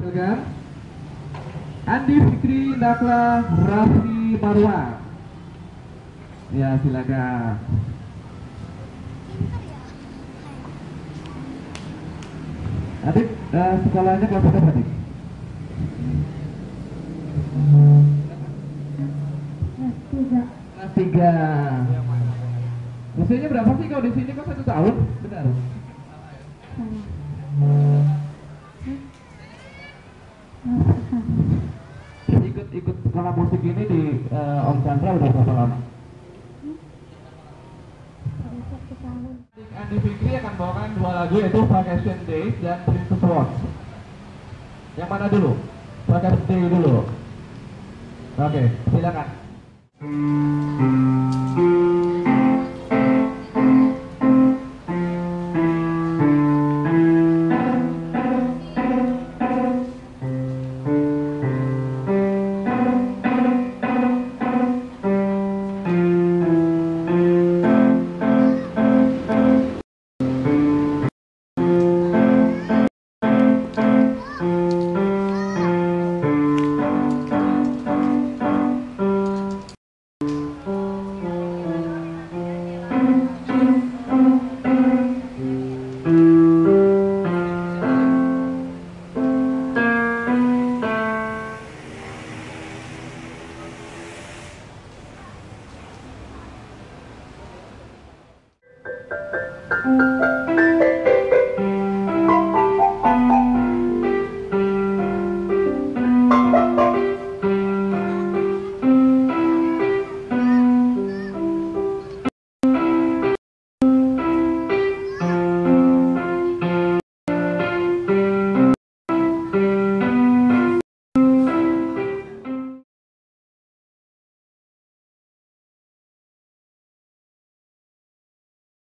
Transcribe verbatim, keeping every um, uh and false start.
program Andi Fikri Nakhla Rafi Marwa. Ya, silakan. Adik, uh, sekolahnya kelas berapa, Adik? Kelas tiga. Kelas tiga. Usianya berapa sih kalau di sini? Kok satu tahun? Benar. Ikut-ikut sekolah musik ini di uh, Om Chandra udah berapa lama? Andi Fikri akan bawakan dua lagu, yaitu Vacation Days dan Princess Waltz. Yang mana dulu? Vacation Days dulu. Oke, silakan. Thank you.